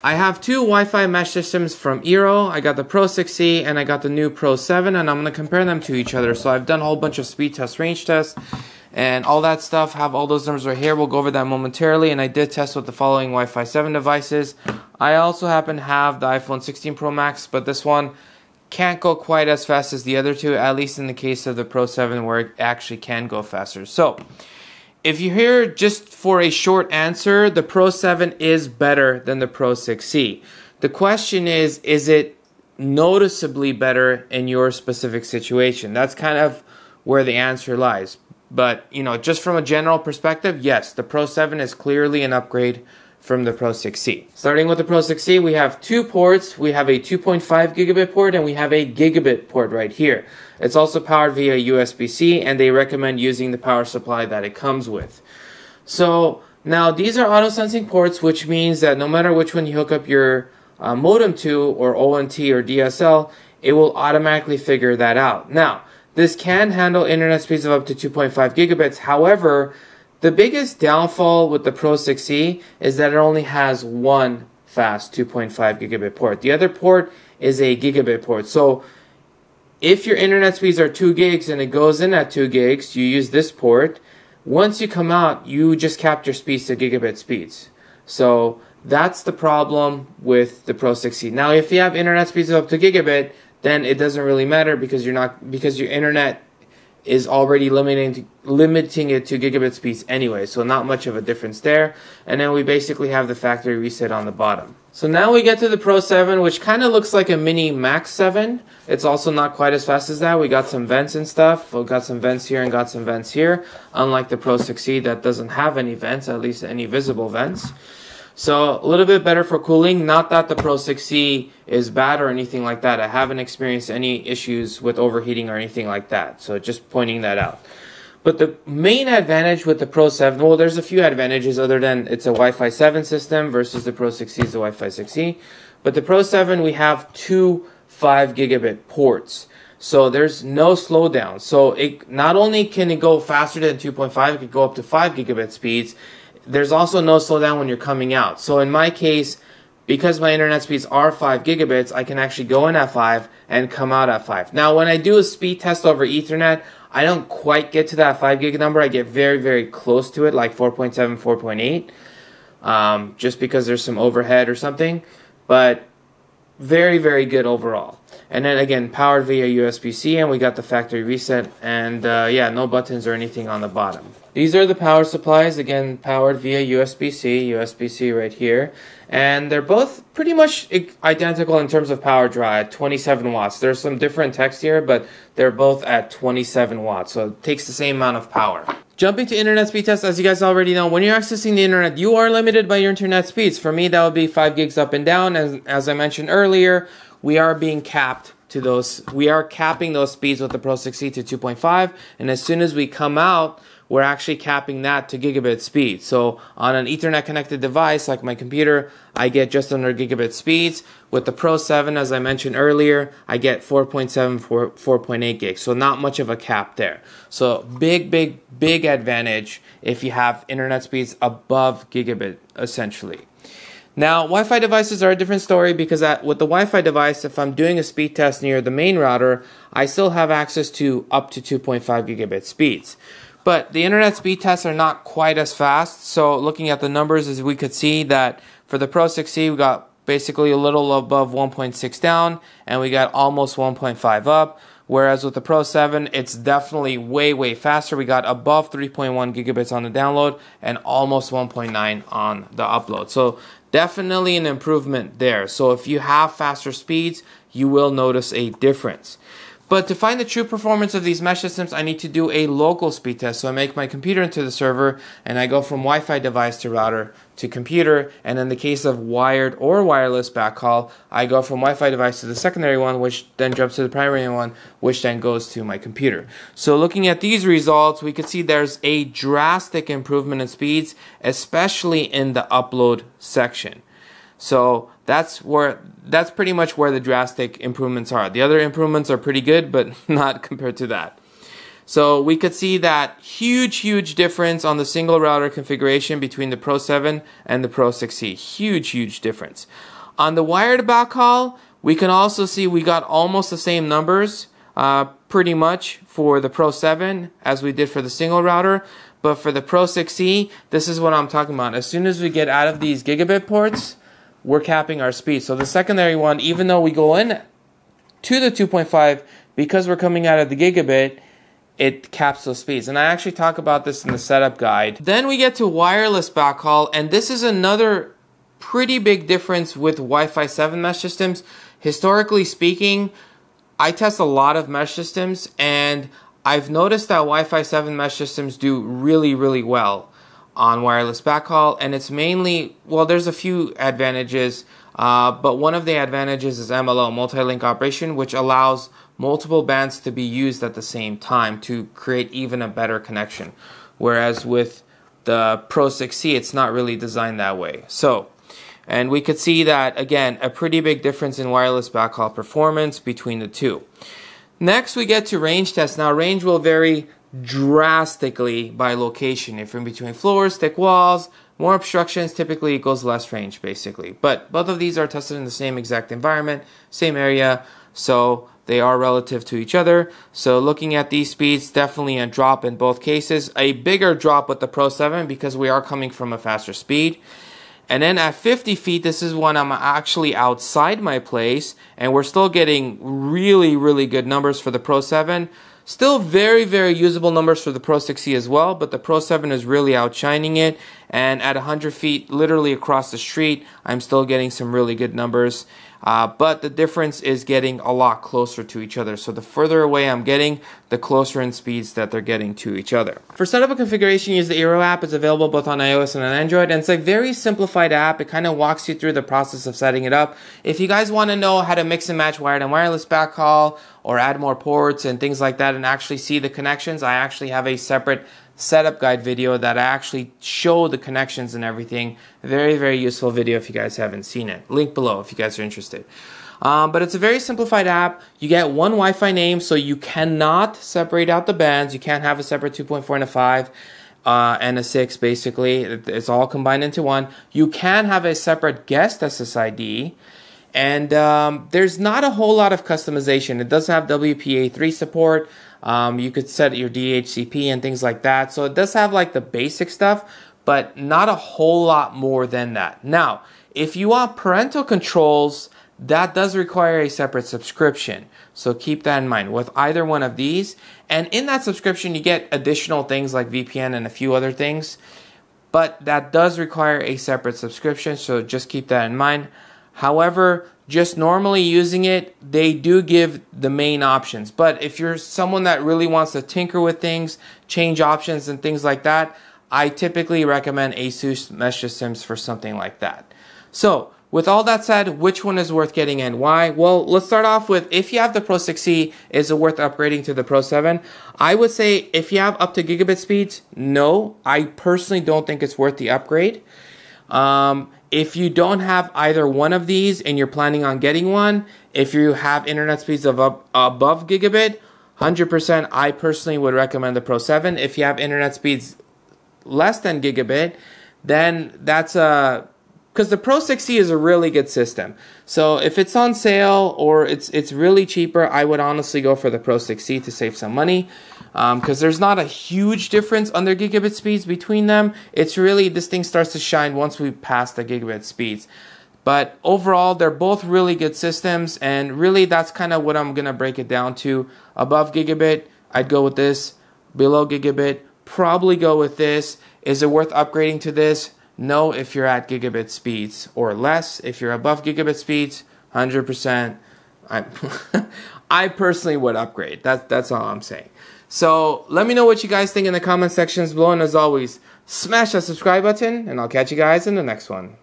I have two Wi-Fi mesh systems from Eero. I got the Pro 6E and I got the new Pro 7, and I'm going to compare them to each other. So I've done a whole bunch of speed tests, range tests, and all that stuff. Have all those numbers right here. We'll go over that momentarily. And I did test with the following Wi-Fi 7 devices. I also happen to have the iPhone 16 Pro Max, but this one can't go quite as fast as the other two, at least in the case of the Pro 7 where it actually can go faster. So if you're here just for a short answer, the Pro 7 is better than the Pro 6E. The question is it noticeably better in your specific situation? That's kind of where the answer lies. But, you know, just from a general perspective, yes, the Pro 7 is clearly an upgrade from the Pro 6E. Starting with the Pro 6E, we have two ports. We have a 2.5 gigabit port and we have a gigabit port right here. It's also powered via USB-C, and they recommend using the power supply that it comes with. So now these are auto-sensing ports, which means that no matter which one you hook up your modem to, or ONT or DSL, it will automatically figure that out. Now, this can handle internet speeds of up to 2.5 gigabits. However, the biggest downfall with the Pro 6E is that it only has one fast 2.5 gigabit port. The other port is a gigabit port. So if your internet speeds are 2 gigs and it goes in at 2 gigs, you use this port. Once you come out, you just cap your speeds to gigabit speeds. So that's the problem with the Pro 6E. Now, if you have internet speeds of up to gigabit, then it doesn't really matter because your internet is already limiting it to gigabit speeds anyway, so not much of a difference there. And then we basically have the factory reset on the bottom. So now we get to the Pro 7, which kind of looks like a mini Max 7. It's also not quite as fast as that. We got some vents and stuff. We got some vents here and got some vents here, unlike the Pro 6E that doesn't have any vents, at least any visible vents. So a little bit better for cooling. Not that the Pro 6E is bad or anything like that. I haven't experienced any issues with overheating or anything like that. So just pointing that out. But the main advantage with the Pro 7, well, there's a few advantages other than it's a Wi-Fi 7 system versus the Pro 6E is a Wi-Fi 6E. But the Pro 7, we have two 5 gigabit ports. So there's no slowdown. So it not only can it go faster than 2.5, it could go up to 5 gigabit speeds. There's also no slowdown when you're coming out. So in my case, because my internet speeds are 5 gigabits, I can actually go in at 5 and come out at 5. Now, when I do a speed test over Ethernet, I don't quite get to that 5 gig number. I get very, very close to it, like 4.7, 4.8, just because there's some overhead or something. But very, very good overall. And then again, powered via USB-C, and we got the factory reset, and yeah, no buttons or anything on the bottom. These are the power supplies, again, powered via USB-C, USB-C right here. And they're both pretty much identical in terms of power draw at 27 watts. There's some different text here, but they're both at 27 watts, so it takes the same amount of power. Jumping to internet speed test, as you guys already know, when you're accessing the internet, you are limited by your internet speeds. For me, that would be 5 gigs up and down. And as I mentioned earlier, we are being capped to those. We are capping those speeds with the Pro 6E to 2.5. And as soon as we come out, we're actually capping that to gigabit speed. So on an Ethernet connected device like my computer, I get just under gigabit speeds. With the Pro 7, as I mentioned earlier, I get 4.7, 4.8 gigs. So not much of a cap there. So big, big, big advantage if you have internet speeds above gigabit, essentially. Now, Wi-Fi devices are a different story because with the Wi-Fi device, if I'm doing a speed test near the main router, I still have access to up to 2.5 gigabit speeds. But the internet speed tests are not quite as fast. So looking at the numbers, as we could see that for the Pro 6E, we got basically a little above 1.6 down, and we got almost 1.5 up. Whereas with the Pro 7, it's definitely way, way faster. We got above 3.1 gigabits on the download and almost 1.9 on the upload. So definitely an improvement there. So if you have faster speeds, you will notice a difference. But to find the true performance of these mesh systems, I need to do a local speed test. So I make my computer into the server, and I go from Wi-Fi device to router to computer. And in the case of wired or wireless backhaul, I go from Wi-Fi device to the secondary one, which then jumps to the primary one, which then goes to my computer. So looking at these results, we can see there's a drastic improvement in speeds, especially in the upload section. So that's pretty much where the drastic improvements are. The other improvements are pretty good, but not compared to that. So we could see that huge difference on the single router configuration between the Pro 7 and the Pro 6E. Huge difference. On the wired backhaul, we can also see we got almost the same numbers pretty much for the Pro 7 as we did for the single router. But for the Pro 6E, this is what I'm talking about. As soon as we get out of these gigabit ports, we're capping our speed. So the secondary one, even though we go in to the 2.5, because we're coming out of the gigabit, it caps those speeds. And I actually talk about this in the setup guide. Then we get to wireless backhaul, and this is another pretty big difference with Wi-Fi 7 mesh systems. Historically speaking, I test a lot of mesh systems, and I've noticed that Wi-Fi 7 mesh systems do really well on wireless backhaul, and it's mainly, well, there's a few advantages, but one of the advantages is MLO, multi-link operation, which allows multiple bands to be used at the same time to create even a better connection. Whereas with the Pro 6E, it's not really designed that way. So, and we could see that, again, a pretty big difference in wireless backhaul performance between the two. Next, we get to range tests. Now, range will vary drastically by location. If you're in between floors, thick walls, more obstructions, typically equals less range, basically. But both of these are tested in the same exact environment, same area, so they are relative to each other. So looking at these speeds, definitely a drop in both cases. A bigger drop with the Pro 7 because we are coming from a faster speed. And then at 50 feet, this is when I'm actually outside my place, and we're still getting really good numbers for the Pro 7. Still very usable numbers for the Pro 6E as well, but the Pro 7 is really outshining it. And at 100 feet, literally across the street, I'm still getting some really good numbers. But the difference is getting a lot closer to each other. So the further away I'm getting, the closer in speeds that they're getting to each other. For setup and configuration, use the Eero app. It's available both on iOS and on Android. And it's a very simplified app. It kind of walks you through the process of setting it up. If you guys want to know how to mix and match wired and wireless backhaul, or add more ports and things like that, and actually see the connections, I actually have a separate setup guide video that I actually show the connections and everything. Very useful video if you guys haven't seen it. Link below if you guys are interested. But it's a very simplified app. You get one Wi-Fi name, so you cannot separate out the bands. You can't have a separate 2.4 and a 5 and a 6, basically. It's all combined into one. You can have a separate guest SSID. And there's not a whole lot of customization. It does have WPA3 support. You could set your DHCP and things like that. So it does have like the basic stuff, but not a whole lot more than that. Now, if you want parental controls, that does require a separate subscription. So keep that in mind with either one of these. And in that subscription, you get additional things like VPN and a few other things. But that does require a separate subscription, so just keep that in mind. However, just normally using it, they do give the main options. But if you're someone that really wants to tinker with things, change options and things like that, I typically recommend ASUS mesh systems for something like that. So, with all that said, which one is worth getting and why? Well, let's start off with, if you have the Pro 6E, is it worth upgrading to the Pro 7? I would say if you have up to gigabit speeds, no. I personally don't think it's worth the upgrade. If you don't have either one of these and you're planning on getting one, if you have internet speeds of above gigabit, 100%, I personally would recommend the Pro 7. If you have internet speeds less than gigabit, then that's a... because the Pro 6E is a really good system. So if it's on sale or it's really cheaper, I would honestly go for the Pro 6E to save some money. Because there's not a huge difference under gigabit speeds between them. It's really, this thing starts to shine once we pass the gigabit speeds. But overall, they're both really good systems, and really that's kind of what I'm going to break it down to. Above gigabit, I'd go with this. Below gigabit, probably go with this. Is it worth upgrading to this? No, if you're at gigabit speeds or less. If you're above gigabit speeds, 100%. I personally would upgrade. That's all I'm saying. So let me know what you guys think in the comment sections below. And as always, smash that subscribe button, and I'll catch you guys in the next one.